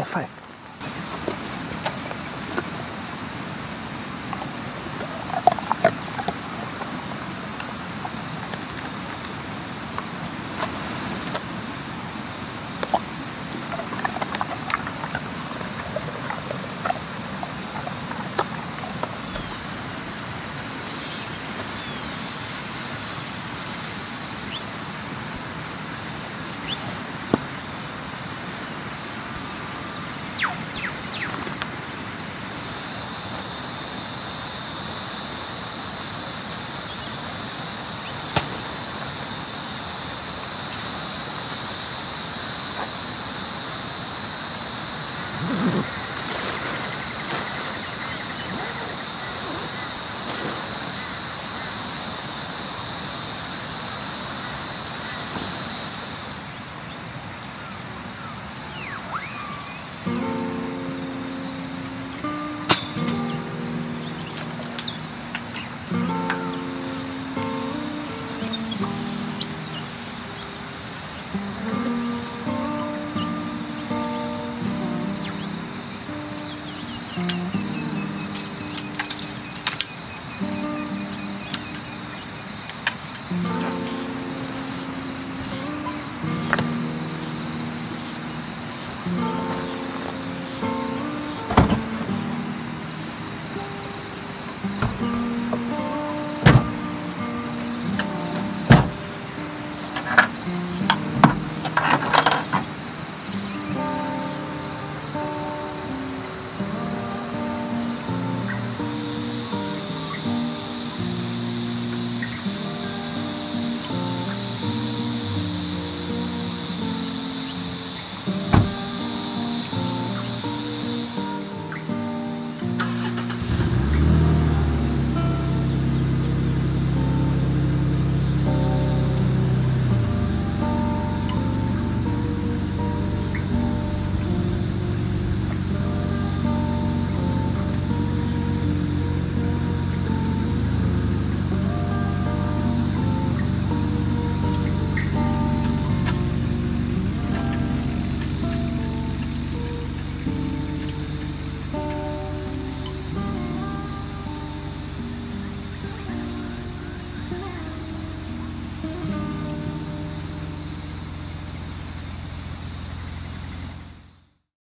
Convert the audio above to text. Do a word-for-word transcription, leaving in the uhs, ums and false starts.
High five. Mm-hmm.